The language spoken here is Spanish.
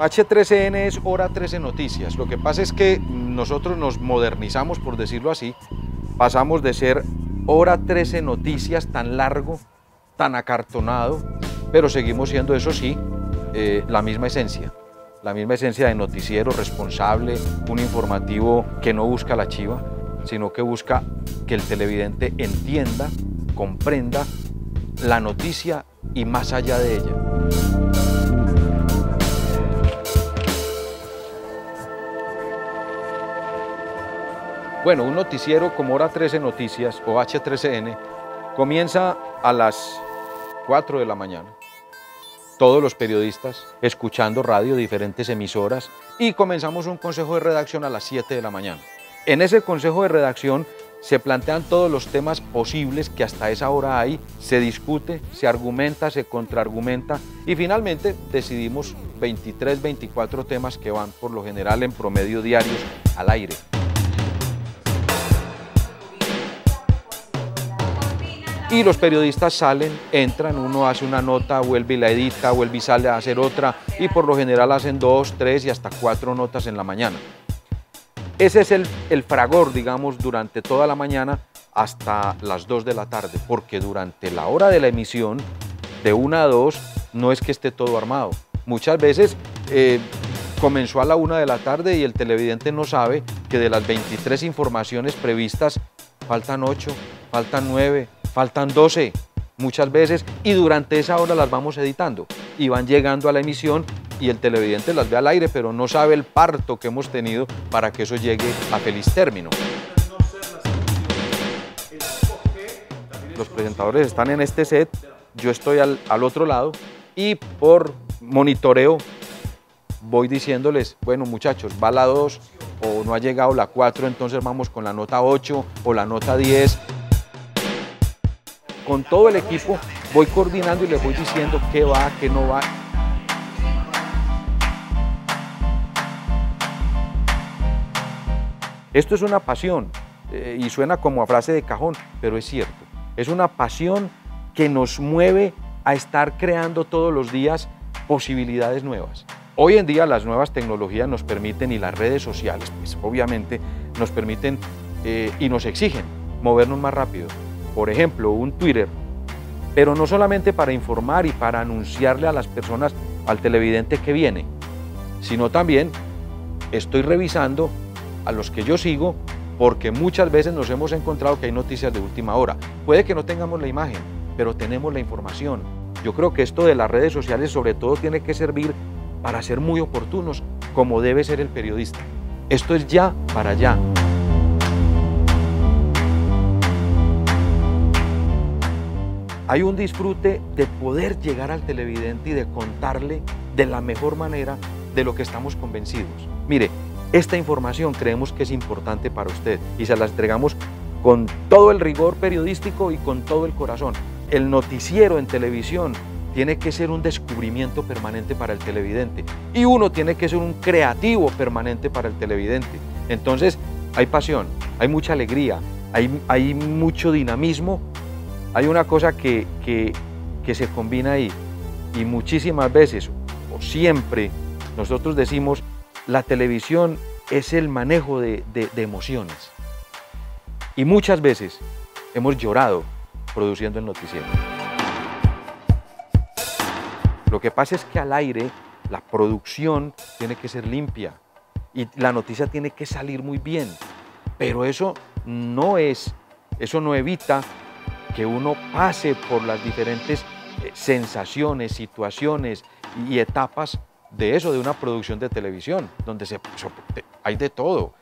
H13N es Hora 13 Noticias. Lo que pasa es que nosotros nos modernizamos, por decirlo así. Pasamos de ser Hora 13 Noticias tan largo, tan acartonado, pero seguimos siendo, eso sí, la misma esencia de noticiero responsable, un informativo que no busca la chiva, sino que busca que el televidente entienda, comprenda la noticia y más allá de ella. Bueno, un noticiero como Hora 13 Noticias o H13N comienza a las 4 de la mañana. Todos los periodistas escuchando radio, diferentes emisoras, y comenzamos un consejo de redacción a las 7 de la mañana. En ese consejo de redacción se plantean todos los temas posibles que hasta esa hora hay, se discute, se argumenta, se contraargumenta y finalmente decidimos 23, 24 temas que van por lo general en promedio diarios al aire. Y los periodistas salen, entran, uno hace una nota, vuelve y la edita, vuelve y sale a hacer otra, y por lo general hacen 2, 3 y hasta 4 notas en la mañana. Ese es el fragor, digamos, durante toda la mañana hasta las 2 de la tarde, porque durante la hora de la emisión, de 1 a 2, no es que esté todo armado. Muchas veces comenzó a la 1 de la tarde y el televidente no sabe que de las 23 informaciones previstas, faltan 8, faltan 9, faltan 12 muchas veces, y durante esa hora las vamos editando y van llegando a la emisión y el televidente las ve al aire, pero no sabe el parto que hemos tenido para que eso llegue a feliz término. Los presentadores están en este set, yo estoy al otro lado y por monitoreo voy diciéndoles, bueno muchachos, va la 2 o no ha llegado la 4, entonces vamos con la nota 8 o la nota 10. Con todo el equipo voy coordinando y les voy diciendo qué va, qué no va. Esto es una pasión, y suena como a frase de cajón, pero es cierto. Es una pasión que nos mueve a estar creando todos los días posibilidades nuevas. Hoy en día las nuevas tecnologías nos permiten, y las redes sociales, pues obviamente, nos permiten y nos exigen movernos más rápido. Por ejemplo, un Twitter, pero no solamente para informar y para anunciarle a las personas, al televidente que viene, sino también estoy revisando a los que yo sigo, porque muchas veces nos hemos encontrado que hay noticias de última hora. Puede que no tengamos la imagen, pero tenemos la información. Yo creo que esto de las redes sociales sobre todo tiene que servir para ser muy oportunos, como debe ser el periodista. Esto es ya para allá. Hay un disfrute de poder llegar al televidente y de contarle de la mejor manera de lo que estamos convencidos. Mire, esta información creemos que es importante para usted y se la entregamos con todo el rigor periodístico y con todo el corazón. El noticiero en televisión tiene que ser un descubrimiento permanente para el televidente y uno tiene que ser un creativo permanente para el televidente. Entonces, hay pasión, hay mucha alegría, hay mucho dinamismo. Hay una cosa que se combina ahí, y muchísimas veces, o siempre, nosotros decimos, la televisión es el manejo de emociones. Y muchas veces hemos llorado produciendo el noticiero. Lo que pasa es que al aire la producción tiene que ser limpia y la noticia tiene que salir muy bien, pero eso no evita que uno pase por las diferentes sensaciones, situaciones y etapas de una producción de televisión, donde hay de todo.